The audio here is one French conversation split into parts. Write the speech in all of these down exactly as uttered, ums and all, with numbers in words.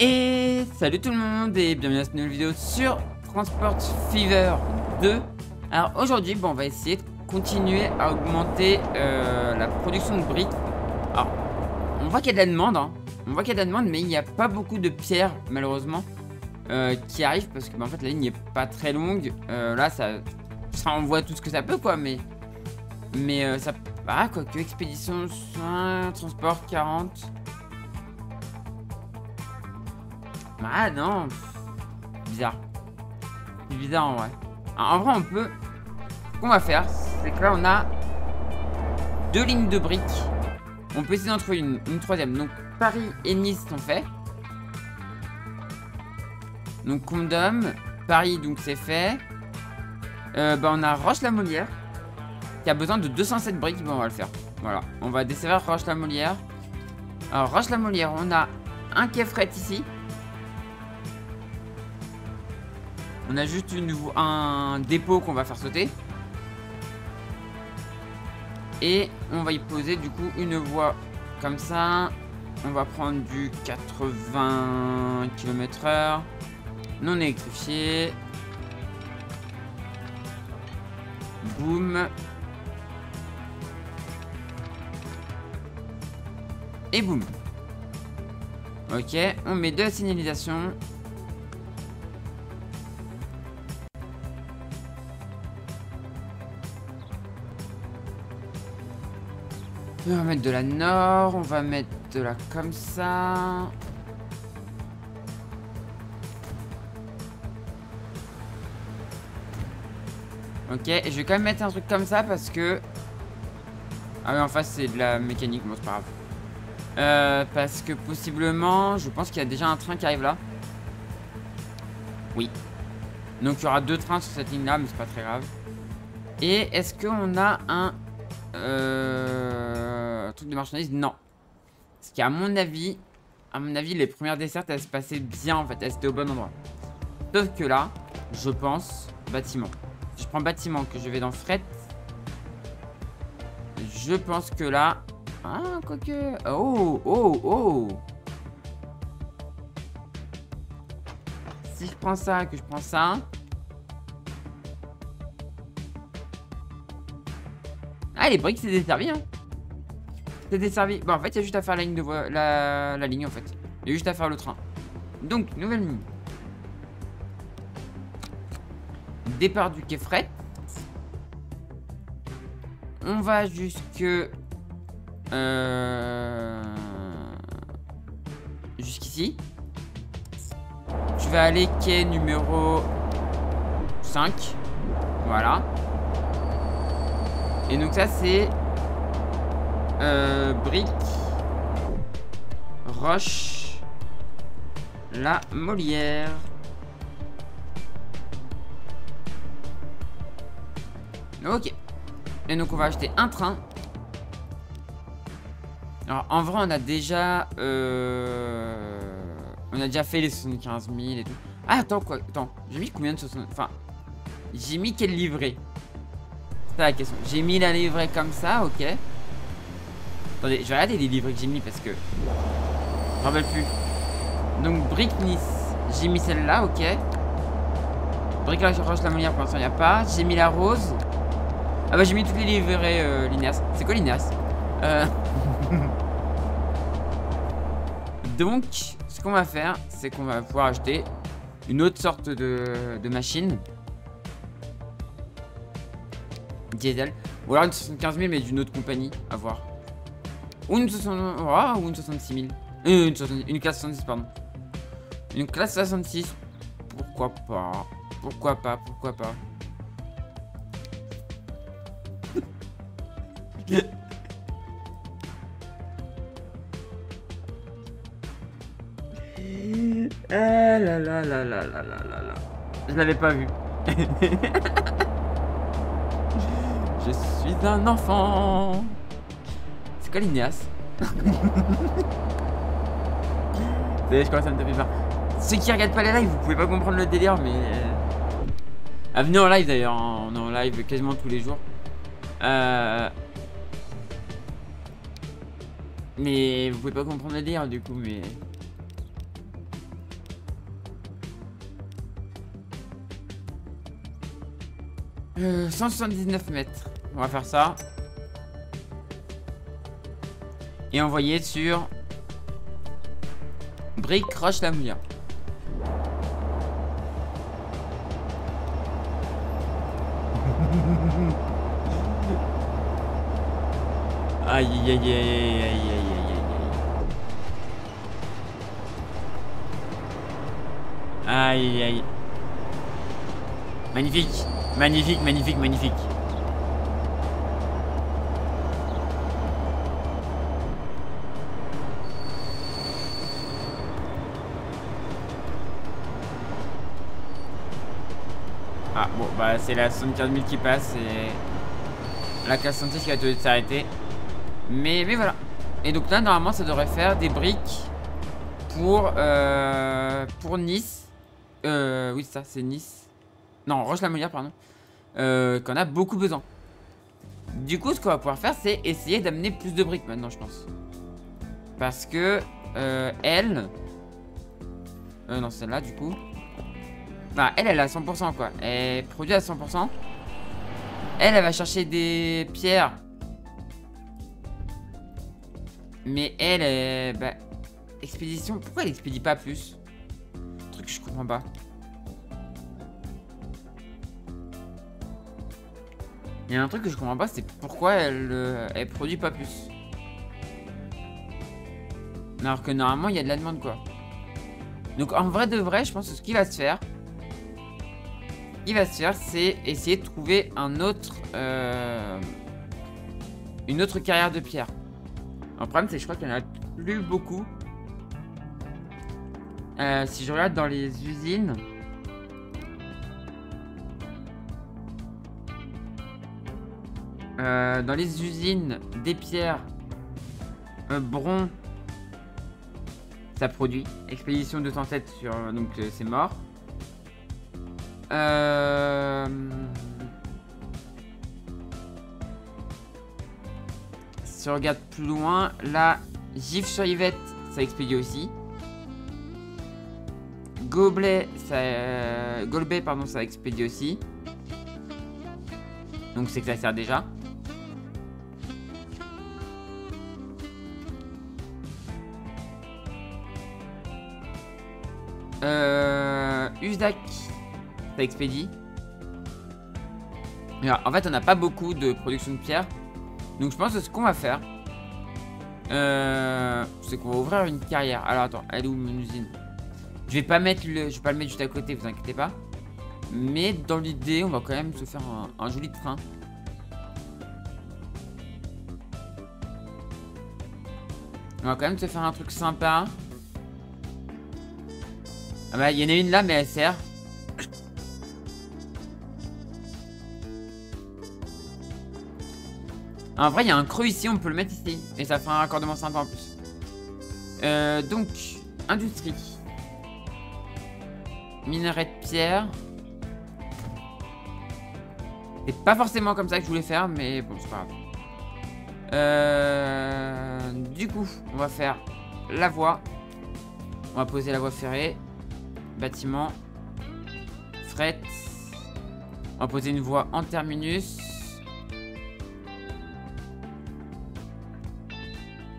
Et salut tout le monde et bienvenue à cette nouvelle vidéo sur Transport Fever deux. Alors aujourd'hui, bon, on va essayer de continuer à augmenter euh, la production de briques. Alors, on voit qu'il y a de la demande, hein. On voit qu'il y a de la demande, mais il n'y a pas beaucoup de pierres malheureusement euh, qui arrivent parce que bah, en fait la ligne n'est pas très longue. Euh, là, ça, ça envoie tout ce que ça peut, quoi, mais mais euh, ça. Ah, quoi que, expédition, soin, transport, quarante. Ah non, bizarre. C'est bizarre en vrai. En vrai, on peut. Ce qu'on va faire, c'est que là, on a deux lignes de briques. On peut essayer d'en trouver une, une troisième. Donc, Paris et Nice sont faits. Donc, Condom. Paris, donc, c'est fait. Euh, bah, on a Roche-la-Molière qui a besoin de deux cent sept briques. Bon, on va le faire. Voilà. On va desserrer Roche-la-Molière. Alors, Roche-la-Molière, on a un quai fret ici. On a juste une, un dépôt qu'on va faire sauter. Et on va y poser du coup une voie comme ça. On va prendre du quatre-vingts kilomètres heure. Non électrifié. Boum. Et boum. Ok, on met deux signalisations. On va mettre de la nord, on va mettre de la comme ça. Ok, et je vais quand même mettre un truc comme ça parce que... Ah oui, en face c'est de la mécanique, bon c'est pas grave. Euh, parce que possiblement, je pense qu'il y a déjà un train qui arrive là. Oui. Donc il y aura deux trains sur cette ligne là, mais c'est pas très grave. Et est-ce qu'on a un... Euh, truc de marchandises, non. Parce qu'à mon avis, à mon avis, les premières dessertes, elles se passaient bien en fait, elles étaient au bon endroit. Sauf que là, je pense bâtiment. Si je prends bâtiment, que je vais dans fret, je pense que là, ah quoique, oh oh oh. Si je prends ça, que je prends ça. Ah, les briques, c'est desservi, hein. C'est desservi. Bon, en fait, il y a juste à faire la ligne de voie. La, la ligne, en fait. Il y a juste à faire le train. Donc, nouvelle ligne. Départ du quai fret. On va jusque... Euh... Jusqu'ici. Je vais aller quai numéro cinq. Voilà. Et donc ça c'est euh, brique Roche la Molière. Ok. Et donc on va acheter un train. Alors en vrai on a déjà euh, on a déjà fait les soixante-quinze mille et tout. Ah attends quoi, attends, j'ai mis combien de soixante-quinze mille? Enfin j'ai mis quelle livrée? C'est la question. J'ai mis la livrée comme ça, ok. Attendez, je vais regarder les livrées que j'ai mis parce que je me rappelle plus. Donc, brique Nice, j'ai mis celle-là, ok. Brique Roche-la-Molière, pour l'instant, il n'y a pas. J'ai mis la rose. Ah bah, j'ai mis toutes les livrées euh, Lineas. C'est quoi Lineas euh... Donc, ce qu'on va faire, c'est qu'on va pouvoir acheter une autre sorte de, de machine. Diesel. Ou alors une soixante-quinze mille mais d'une autre compagnie, à voir. Ou une, soixante... ou une soixante-six mille. Euh, une, soixante... une classe soixante-six, pardon. Une classe soixante-six. Pourquoi pas? Pourquoi pas? Pourquoi pas? Ah là là là là là là là. Je l'avais pas vu. Je suis un enfant. C'est quoi Lineas? Je commence à me taper peur. Ceux qui regardent pas les lives, vous pouvez pas comprendre le délire, mais... Ah, venez en live d'ailleurs, on est en live quasiment tous les jours. Euh... Mais vous pouvez pas comprendre le délire du coup, mais... Euh, cent soixante-dix-neuf mètres. On va faire ça. Et envoyer sur brique Roche-la-Molière. Aïe aïe aïe aïe aïe aïe aïe aïe aïe aïe. Magnifique, magnifique, magnifique, magnifique. Ah bon bah c'est la soixante-quinze mille qui passe et la classe soixante-six qui a dû s'arrêter. Mais, mais voilà. Et donc là normalement ça devrait faire des briques pour euh, pour Nice. Euh, oui ça c'est Nice. Non, Roche-la-Molière pardon. Euh, qu'on a beaucoup besoin. Du coup ce qu'on va pouvoir faire c'est essayer d'amener plus de briques maintenant je pense. Parce que euh, elle euh, non celle-là du coup. Enfin elle elle a cent pour cent quoi. Elle produit à cent pour cent. Elle elle va chercher des pierres. Mais elle, elle bah, expédition, pourquoi elle expédie pas plus? Un truc que je comprends pas. Il y a un truc que je comprends pas, c'est pourquoi elle, euh, elle produit pas plus. Alors que normalement, il y a de la demande, quoi. Donc, en vrai de vrai, je pense que ce qui va se faire, il va se faire, c'est essayer de trouver un autre, euh, une autre carrière de pierre. Le problème c'est que je crois qu'il n'y en a plus beaucoup. Euh, si je regarde dans les usines. Euh, dans les usines des pierres. Euh, bronze. Ça produit. Expédition deux cent sept sur. Euh, donc euh, c'est mort. Euh. Si on regarde plus loin, là, Gif sur Yvette, ça expédie aussi. Golbey, ça, euh, Golbey, pardon, ça expédie aussi. Donc c'est que ça sert déjà. Euh, Uzdak, ça expédie. Alors, en fait, on n'a pas beaucoup de production de pierre. Donc je pense que ce qu'on va faire, euh, c'est qu'on va ouvrir une carrière. Alors attends, elle est où mon usine? Je vais pas mettre le, je vais pas le mettre juste à côté, vous inquiétez pas. Mais dans l'idée, on va quand même se faire un, un joli train. On va quand même se faire un truc sympa. Ah bah il y en a une là, mais elle sert. En vrai, il y a un creux ici, on peut le mettre ici. Et ça fait un raccordement sympa en plus. Euh, donc, industrie. Minerai de pierre. C'est pas forcément comme ça que je voulais faire, mais bon, c'est pas grave. Euh, du coup, on va faire la voie. On va poser la voie ferrée. Bâtiment. Fret. On va poser une voie en terminus.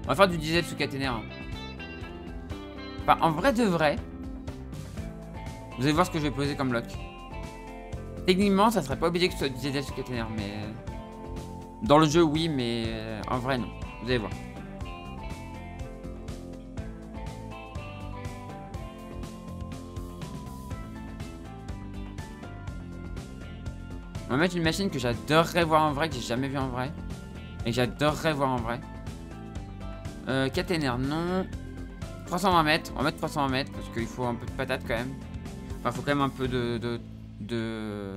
On va faire du diesel sous caténaire. Enfin, en vrai de vrai, vous allez voir ce que je vais poser comme bloc. Techniquement, ça serait pas obligé que ce soit du diesel sous caténaire, mais dans le jeu, oui, mais en vrai, non. Vous allez voir. On va mettre une machine que j'adorerais voir en vrai, que j'ai jamais vue en vrai, et que j'adorerais voir en vrai. Euh, caténaire, non. trois cent vingt mètres. On va mettre trois cent vingt mètres parce qu'il faut un peu de patate quand même. Enfin, il faut quand même un peu de, de, de.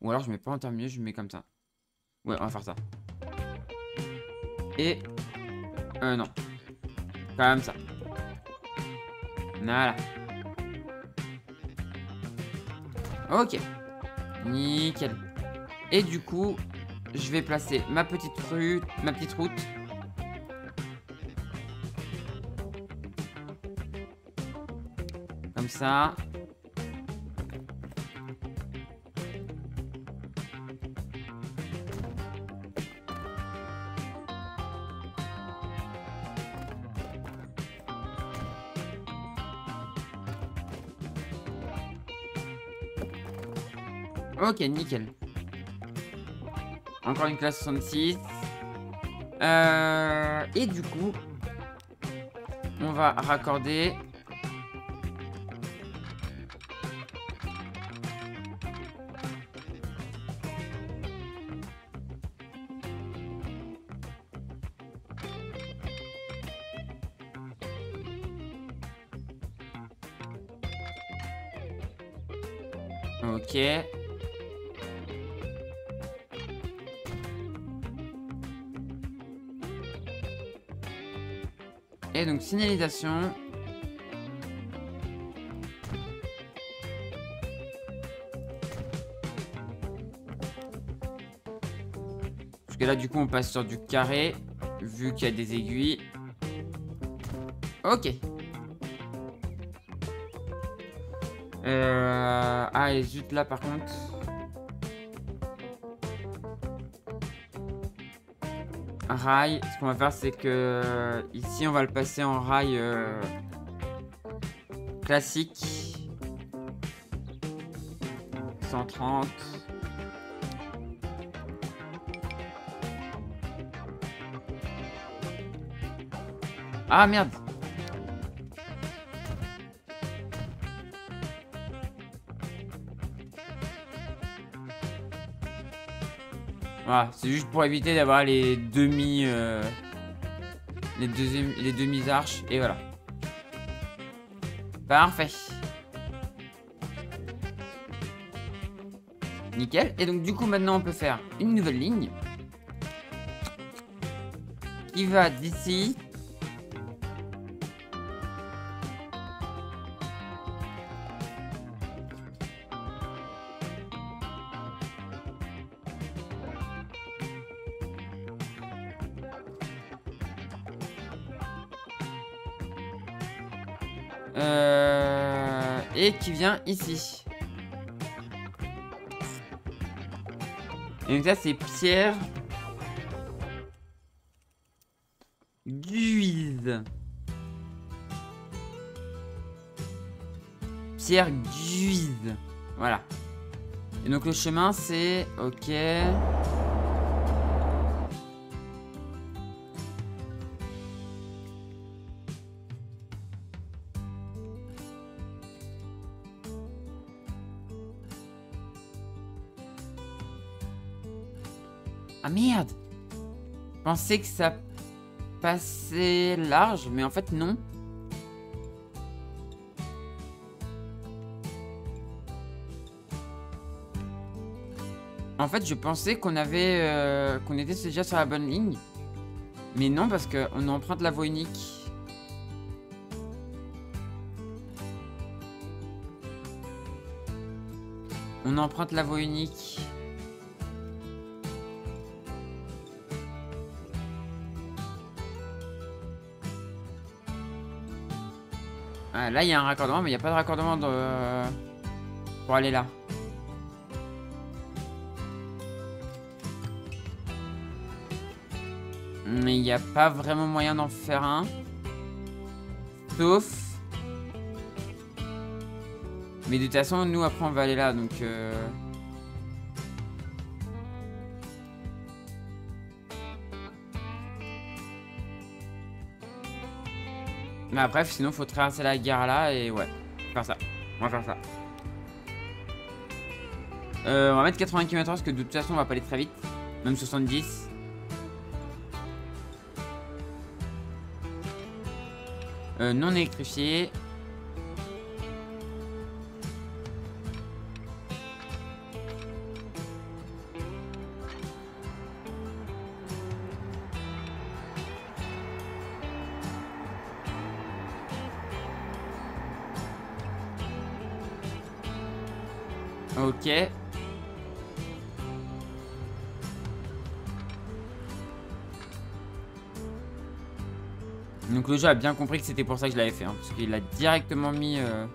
Ou alors je mets pas en terminus, je mets comme ça. Ouais, on va faire ça. Et. Euh, non. Comme ça. Voilà. Ok. Nickel. Et du coup. Je vais placer ma petite rue, ma petite route. Comme ça. Ok, nickel. Encore une classe soixante-six. Euh, et du coup, on va raccorder. Ok. Et donc signalisation. Parce que là du coup on passe sur du carré, vu qu'il y a des aiguilles. Ok. Euh... Ah et zut là par contre. Rail, ce qu'on va faire c'est que ici on va le passer en rail euh... classique. cent trente. Ah merde. Voilà, c'est juste pour éviter d'avoir les demi euh, les deuxièmes les demi arches et voilà. Parfait. Nickel. Et donc du coup maintenant on peut faire une nouvelle ligne qui va d'ici Euh, et qui vient ici. Et donc ça c'est Pierre Guise. Pierre Guise. Voilà. Et donc le chemin c'est... Ok. Ah merde! Je pensais que ça passait large, mais en fait non. En fait, je pensais qu'on avait, euh, qu'on était déjà sur la bonne ligne. Mais non, parce qu'on emprunte la voie unique. On emprunte la voie unique. Ah, là, il y a un raccordement, mais il n'y a pas de raccordement de... pour aller là. Mais il n'y a pas vraiment moyen d'en faire un. Sauf... Mais de toute façon, nous, après, on va aller là, donc... Euh... Bah bref, sinon faut traverser la gare là et ouais, faire ça. On va faire ça. Euh, on va mettre quatre-vingts kilomètres heure parce que de toute façon on va pas aller très vite. Même soixante-dix. Euh, non électrifié. Ok. Donc le jeu a bien compris que c'était pour ça que je l'avais fait, hein, parce qu'il a directement mis... Euh...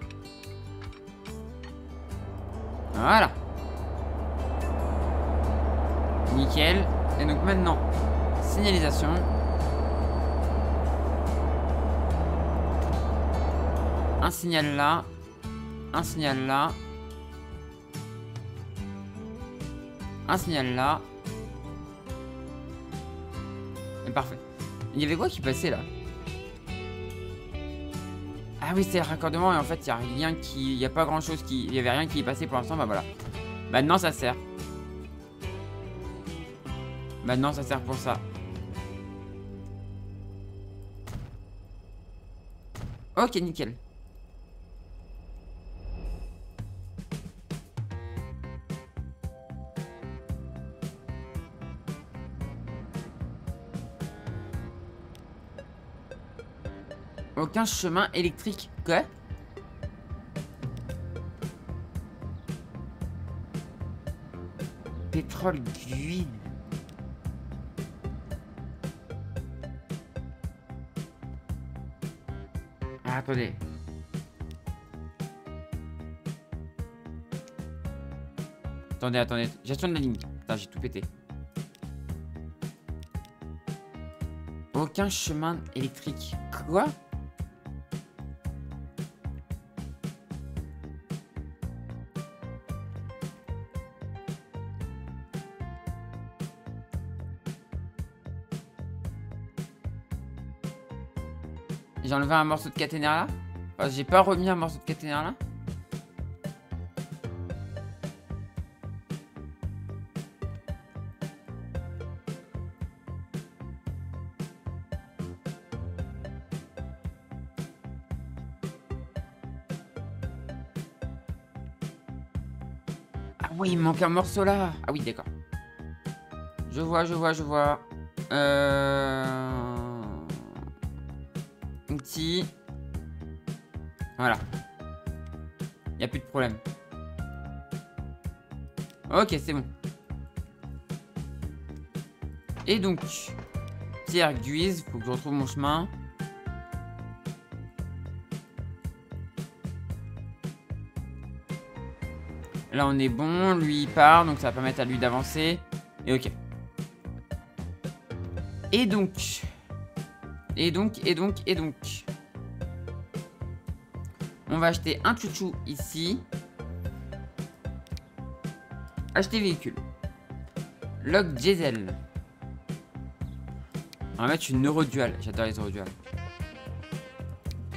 Voilà. Nickel. Et donc maintenant, signalisation. Un signal là. Un signal là. un signal là. Et parfait. Il y avait quoi qui passait là? Ah oui, c'est le raccordement et en fait, il n'y a rien qui... Il n'y a pas grand chose qui... Il n'y avait rien qui est passé pour l'instant, bah voilà. Maintenant, ça sert. Maintenant, ça sert pour ça. Ok, nickel. Aucun chemin électrique. Quoi? Pétrole d'huile. Ah, attendez. Attendez, attendez. Gestion de la ligne. Putain, j'ai tout pété. Aucun chemin électrique. Quoi? J'ai enlevé un morceau de caténaire là. Enfin, j'ai pas remis un morceau de caténaire là. Ah oui, il me manque un morceau là. Ah oui, d'accord. Je vois, je vois, je vois. Euh... Voilà. Il n'y a plus de problème. Ok, c'est bon. Et donc, pierre guise, faut que je retrouve mon chemin. Là, on est bon. Lui, il part, donc ça va permettre à lui d'avancer. Et ok. Et donc... Et donc, et donc, et donc. On va acheter un chouchou ici. Acheter véhicule. Log diesel. On va mettre une eurodual. J'adore les eurodual.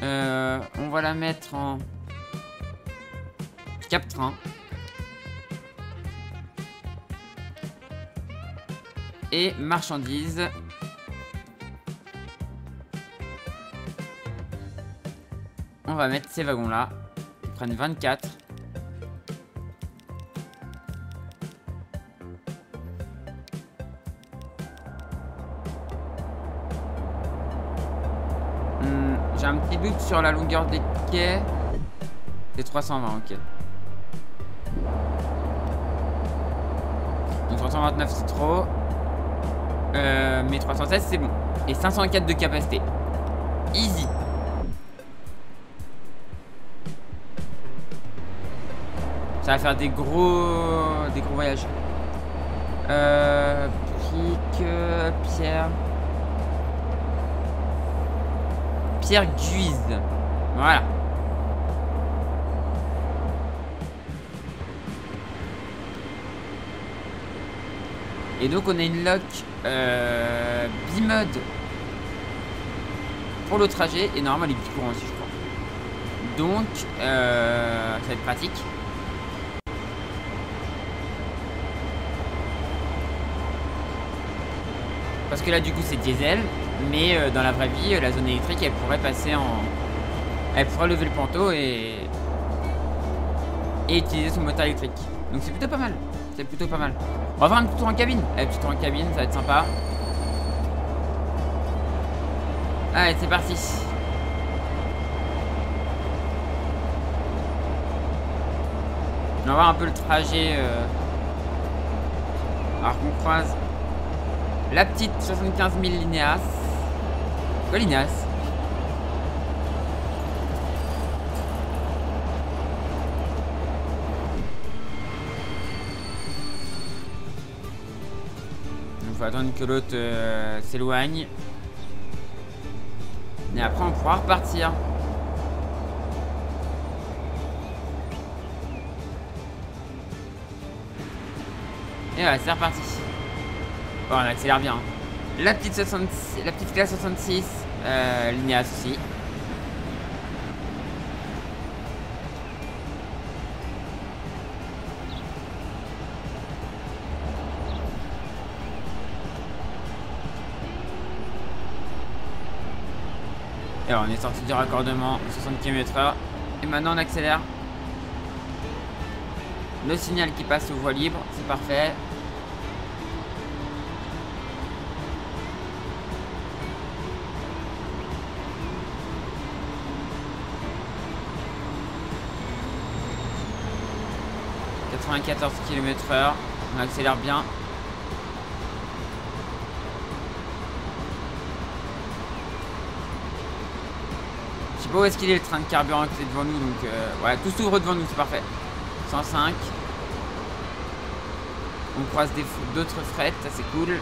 Euh, on va la mettre en... Cap-train. Et marchandises. On va mettre ces wagons là, ils prennent vingt-quatre. Hmm, j'ai un petit doute sur la longueur des quais. C'est trois cent vingt, ok. Donc trois cent vingt-neuf c'est trop. Euh, mais trois cent seize c'est bon. Et cinq cent quatre de capacité. Easy. Ça va faire des gros des gros voyages. Euh, Brique, Pierre. Pierre Guise. Voilà. Et donc on a une lock euh, bimode pour le trajet. Et normalement elle est courante aussi je crois. Donc euh, ça va être pratique. Parce que là du coup c'est diesel, mais euh, dans la vraie vie euh, la zone électrique elle pourrait passer en... Elle pourrait lever le panteau et... Et utiliser son moteur électrique. Donc c'est plutôt pas mal, c'est plutôt pas mal. On va faire un petit tour en cabine, un petit tour en cabine ça va être sympa. Allez c'est parti. On va voir un peu le trajet euh... alors qu'on croise la petite soixante-quinze mille Lineas. Quoi Lineas? Il faut attendre que l'autre euh, s'éloigne. Et après on pourra repartir. Et voilà, c'est reparti. Bon, on accélère bien. La petite, soixante-six, la petite classe soixante-six, euh, Lineas aussi. Et alors on est sorti du raccordement, soixante kilomètres heure. Et maintenant on accélère. Le signal qui passe aux voies libres, c'est parfait. quatre-vingt-quatorze kilomètres heure, on accélère bien. Je sais pas où est-ce qu'il est le train de carburant qui est devant nous, donc euh, voilà, tout s'ouvre devant nous, c'est parfait. cent cinq. On croise d'autres frettes, ça c'est cool.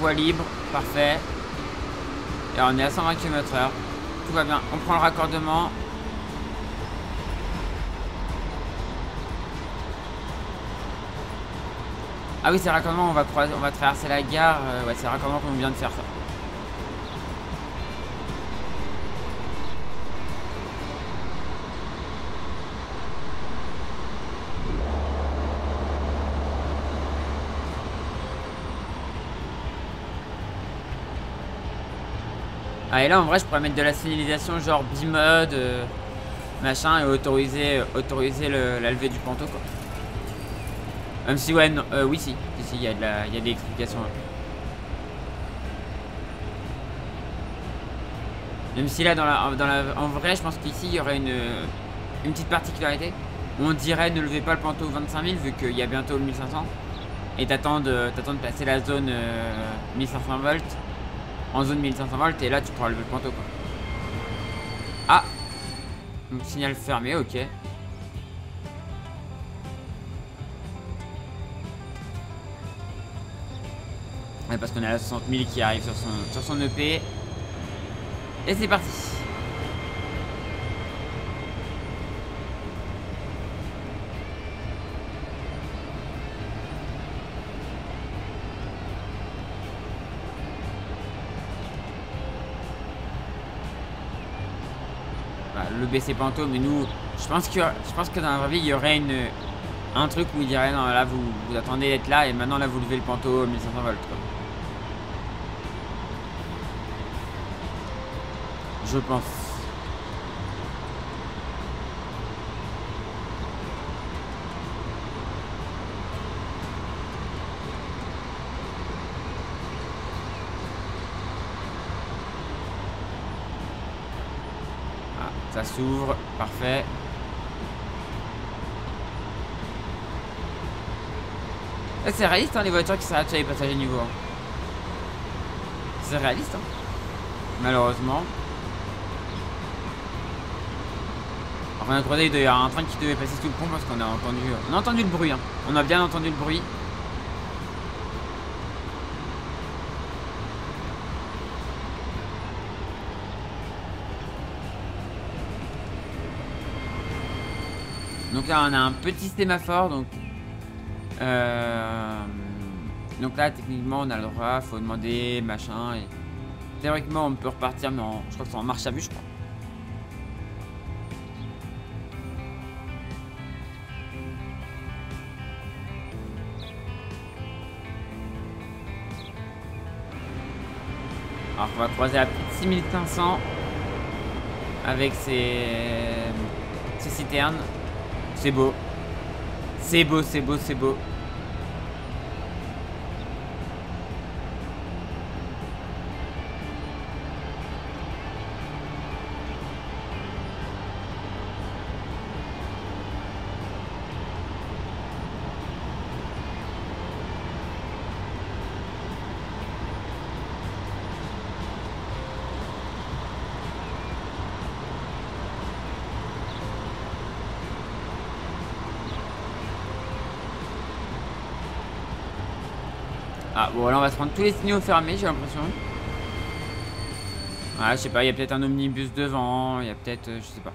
Voie libre, parfait. Et on est à cent vingt kilomètres heure. Tout va bien. On prend le raccordement. Ah oui, c'est le raccordement, on va, on va traverser la gare. Euh, ouais, c'est le raccordement qu'on vient de faire ça. Ah, et là en vrai je pourrais mettre de la signalisation genre bimode euh, machin et autoriser, autoriser le, la levée du panneau quoi. Même si ouais, non, euh, oui si, il si, si, y, y a des explications. Hein. Même si là dans la, dans la, en vrai je pense qu'ici il y aurait une, une petite particularité. On dirait ne levez pas le panneau vingt-cinq mille vu qu'il y a bientôt le mille cinq cents. Et t'attends de, de passer la zone euh, mille cinq cents volts. En zone mille cinq cents volts et là tu pourras lever le panneau quoi. Ah, donc signal fermé, ok. Ouais, parce qu'on a la soixante mille qui arrive sur son, sur son E P. Et c'est parti. Le B C Panto, mais nous, je pense que je pense que dans la vraie vie, il y aurait une, un truc où il dirait non, là vous, vous attendez d'être là et maintenant là vous levez le Panto mille cinq cents volts. Je pense. Ça s'ouvre, parfait. C'est réaliste hein, les voitures qui s'arrêtent sur les passagers niveau un. C'est réaliste hein. Malheureusement. Alors, on a croisé, il devait y avoir un train qui devait passer sous le pont parce qu'on a entendu. On a entendu le bruit hein. On a bien entendu le bruit. Donc là on a un petit sémaphore donc euh... donc là techniquement on a le droit, faut demander machin et théoriquement on peut repartir mais en... je crois que c'est en marche à vue je crois. Alors on va croiser la petite six mille cinq cents avec ses, ses citernes. C'est beau, c'est beau, c'est beau, c'est beau. Ah bon, là on va se prendre tous les signaux fermés, j'ai l'impression. Ah, je sais pas, il y a peut-être un omnibus devant, il y a peut-être, euh, je sais pas.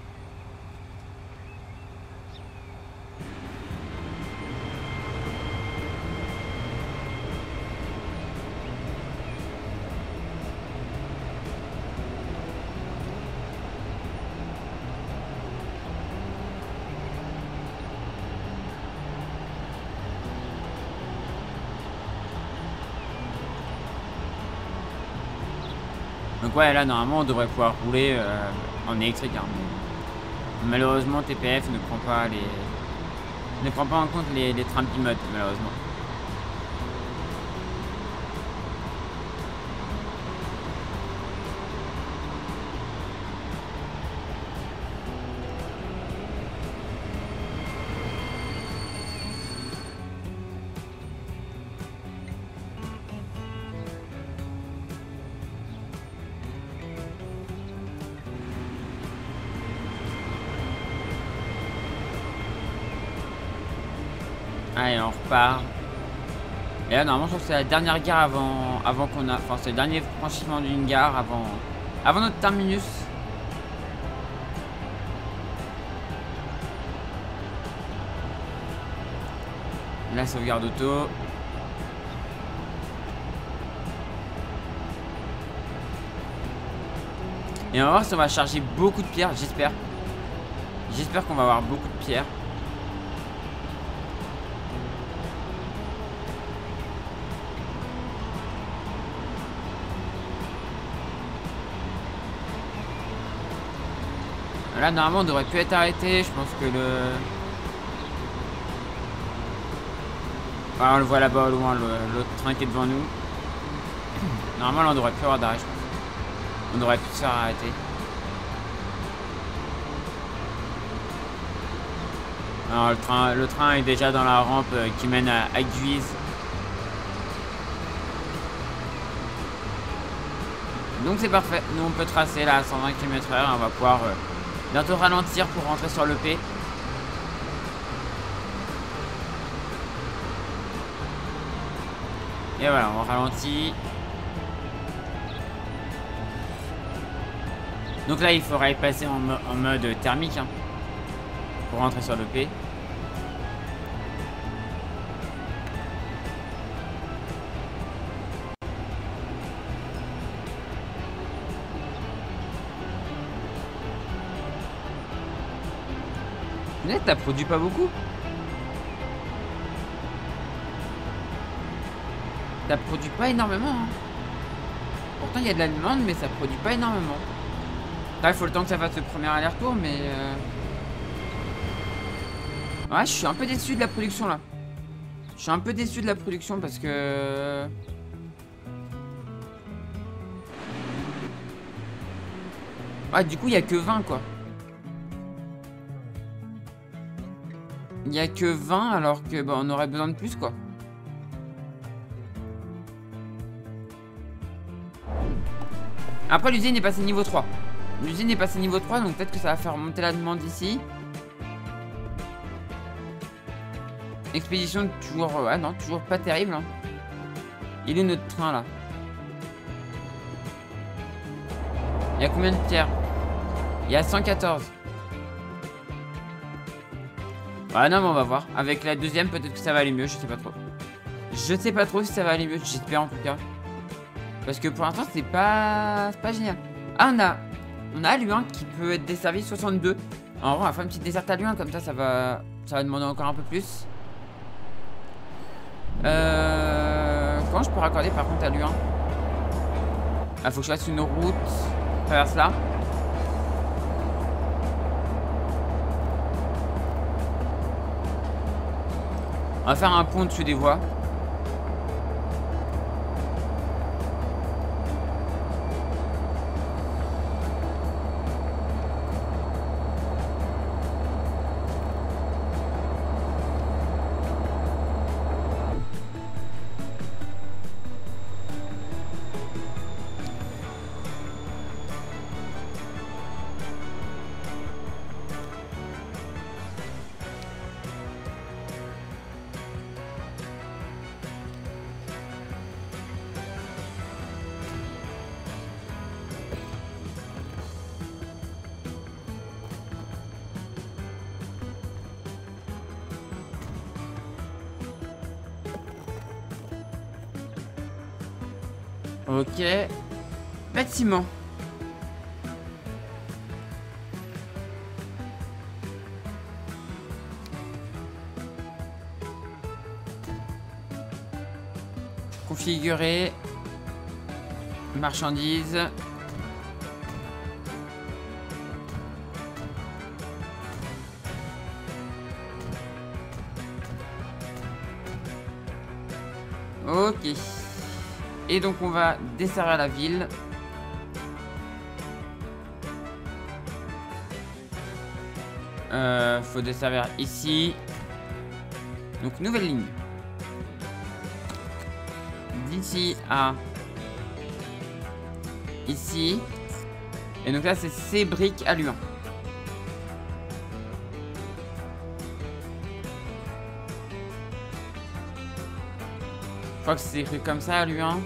Donc ouais, là normalement on devrait pouvoir rouler euh, en électrique, hein. Malheureusement T P F ne prend pas les ne prend pas en compte les, les trains pimotes, malheureusement. Allez, on repart. Et là, normalement, je trouve que c'est la dernière gare avant, avant qu'on a... Enfin, c'est le dernier franchissement d'une gare avant, avant notre terminus. La sauvegarde auto. Et on va voir si on va charger beaucoup de pierres, j'espère. J'espère qu'on va avoir beaucoup de pierres. Là normalement on devrait plus être arrêté, je pense que le... Ah, on le voit là-bas au loin, l'autre train qui est devant nous. Normalement là on devrait plus avoir d'arrêt, je pense. On devrait plus se faire arrêter. Alors le train, le train est déjà dans la rampe qui mène à, à Guise. Donc c'est parfait, nous on peut tracer là à cent vingt kilomètres heure, on va pouvoir... Euh, bientôt ralentir pour rentrer sur le P. Et voilà, on ralentit. Donc là, il faudra y passer en, mo en mode thermique, hein, pour rentrer sur le P. T'as produit pas beaucoup. T'as produit pas énormément, hein. Pourtant il y a de la demande mais ça produit pas énormément. Là il faut le temps que ça fasse le premier aller-retour mais euh... ouais je suis un peu déçu de la production là. Je suis un peu déçu de la production parce que... Ouais du coup il y a que vingt quoi. Il n'y a que vingt alors que bah, on aurait besoin de plus quoi. Après l'usine est passée niveau trois. L'usine est passée niveau trois donc peut-être que ça va faire monter la demande ici. Expédition toujours... Ah non, toujours pas terrible. Hein. Il est notre train là. Il y a combien de pierres? Il y a cent quatorze. Ah non mais on va voir, avec la deuxième peut-être que ça va aller mieux, je sais pas trop. Je sais pas trop si ça va aller mieux, j'espère en tout cas. Parce que pour l'instant c'est pas... c'est pas génial. Ah on a... on a Luin qui peut être desservi soixante-deux. En vrai on va faire une petite desserte à Luin comme ça ça va... ça va demander encore un peu plus. Euh... Comment je peux raccorder par contre à Luin? Ah faut que je fasse une route, traverse là. On va faire un pont dessus des voies. Ok. Bâtiment. Configurer. Marchandises. Ok. Et donc on va desserrer la ville. Euh, faut desservir ici. Donc nouvelle ligne. D'ici à ici. Et donc là c'est Cébric à Luin. Je crois que c'est écrit comme ça à Luin.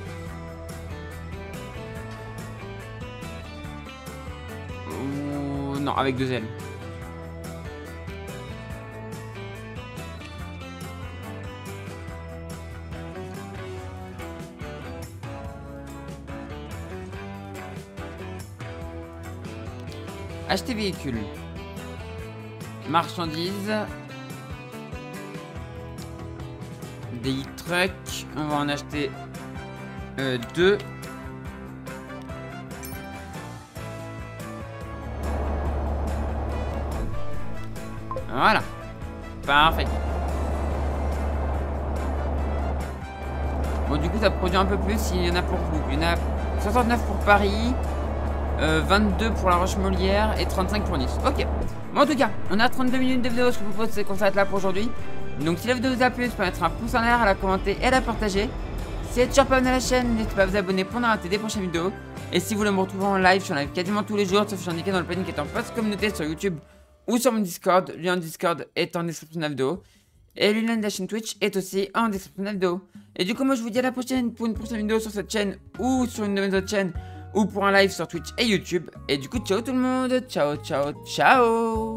Ou... non, avec deux L. Acheter véhicule. Marchandises. Des trucks. On va en acheter euh, deux. Voilà. Parfait. Bon, du coup, ça produit un peu plus. Il y en a pour vous. Il y en a soixante-neuf pour Paris. Euh, vingt-deux pour la Roche-Molière et trente-cinq pour Nice. Ok. Bon, en tout cas, on a trente-deux minutes de vidéo. Ce que je vous propose, c'est qu'on s'arrête là pour aujourd'hui. Donc, si la vidéo vous a plu, n'hésitez pas à mettre un pouce en l'air, à la commenter et à la partager. Si vous n'êtes toujours pas abonné à la chaîne, n'hésitez pas à vous abonner pour ne rater des prochaines vidéos. Et si vous voulez me retrouver en live, je suis en live quasiment tous les jours, sauf que je suis indiqué dans le planning qui est en post communauté sur YouTube ou sur mon Discord. Le lien de Discord est en description de la vidéo. Et le lien de la chaîne Twitch est aussi en description de la vidéo. Et du coup, moi je vous dis à la prochaine pour une prochaine vidéo sur cette chaîne ou sur une de mes autres chaînes. Ou pour un live sur Twitch et YouTube. Et du coup, ciao tout le monde. Ciao, ciao, ciao.